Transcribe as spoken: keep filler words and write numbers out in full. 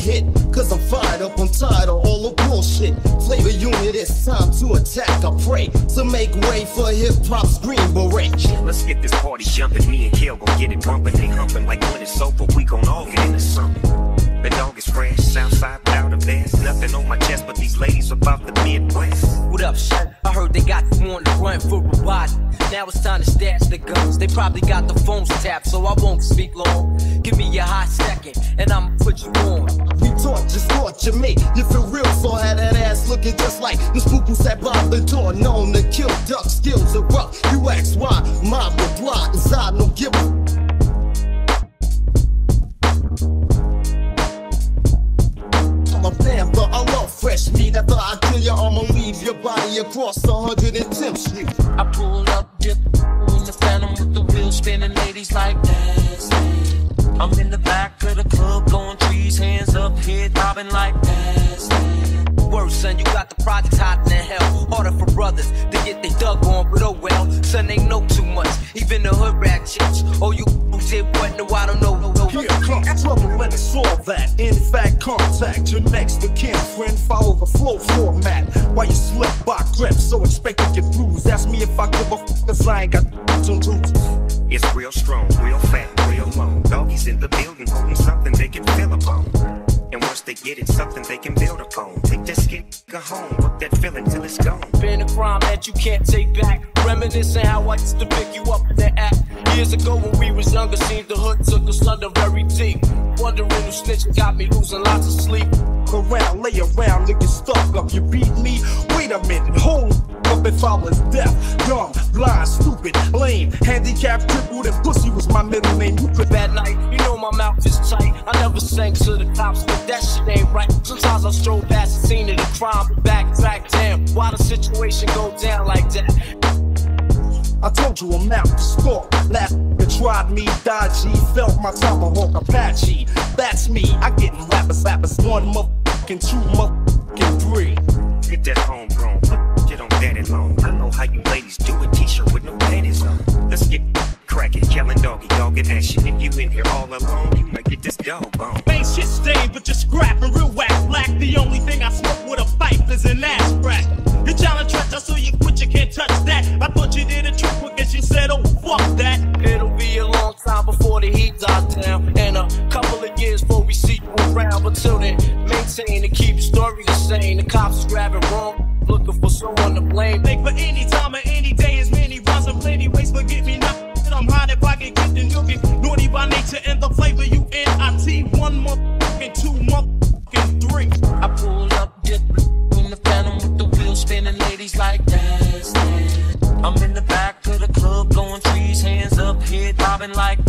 hit, cause I'm fired up, I'm tired of all the bullshit. Flavor Unit, it's time to attack. I pray to make way for hip-hop's Green Beret. Let's get this party jumping, me and Kel gon' get it bumping. They humping like when it's over, we gon' all get into something. The dog is fresh, Southside, out of there. Nothing on my chest, but these ladies about the Midwest. What up, son? I heard they got you on the run for a body. Now it's time to stash the guns. They probably got the phones tapped, so I won't speak long. Give me your hot second, and I'ma put you on. We taught you, torture me. You feel real, so I had that ass looking just like the spookles that bombed the door, known to kill ducks. Skills are rough. You ask why? My reply is I don't give a. Fresh meat, after I kill you, I'ma leave your body across one hundred tenth Street. I pull up, dip, in the phantom with the wheel spinning, ladies like that. I'm in the back of the club, blowing trees, hands up, head bobbing like that. Word, son, you got the projects hot in hell. Harder for brothers to get they dug on, but oh well. Son, they know too much, even the hood rat chicks. Oh, you did what? No, I don't know. Here comes trouble, let us solve that. In fact, contact your next of kin, friend. Follow the flow format. While you slip by grip, so expect to get bruised. Ask me if I give a f, cause I ain't got to lose. It's real strong, real fat, real long. Doggies in the building holding something they can feel upon. And once they get it, something they can build upon. Take that skin, go home, work that feeling till it's gone. Been a crime that you can't take back. Reminiscing how I used to pick you up in the act. Years ago when we was younger, seemed the hood took us under very deep. Wondering who snitched, got me losing lots of sleep. Around, lay around, nigga stuck up. You beat me? Wait a minute, hold up. If I was deaf, dumb, blind, stupid, lame, handicapped, crippled, and pussy was my middle name. You could that night, you know my mouth is tight. I never sang to the cops, but that shit ain't right. Sometimes I stroll past the scene of the crime, but backtrack, damn, why the situation go down like that? I told you I'm out to stalk. Last nigga tried me, dodgy. Felt my tomahawk Apache. That's me, I get in rappers, rappers. One motherfucking, two motherfucking, three. Get that homegrown, get on daddy long. I know how you ladies do a t-shirt with no panties on. Let's get cracking, yelling doggy, dog in action. If you in here all alone, you might get this dog on. Ain't shit stained, but just scrap and real whack black. The only thing I smoke with a pipe is an ass crack. You challenge trash, I saw you quit, you can't touch that. I thought you did a trick quick as you said, oh fuck that. It'll be a long time before the heat dies down, and a couple of years before we see you around. But till then, maintain and keep the story the same. The cops is grabbing wrong, looking for someone to blame. Think for any time or any day, as many rhymes and plenty ways. But get me now, I'm hot if I can get the nookie. Naughty by nature and the flavor U N I T. One motherfucking, two motherfucking, three. I pull up, dip in the phantom with the wheel spinning, ladies like that. I'm in the back of the club, blowing trees, hands up, head bobbing like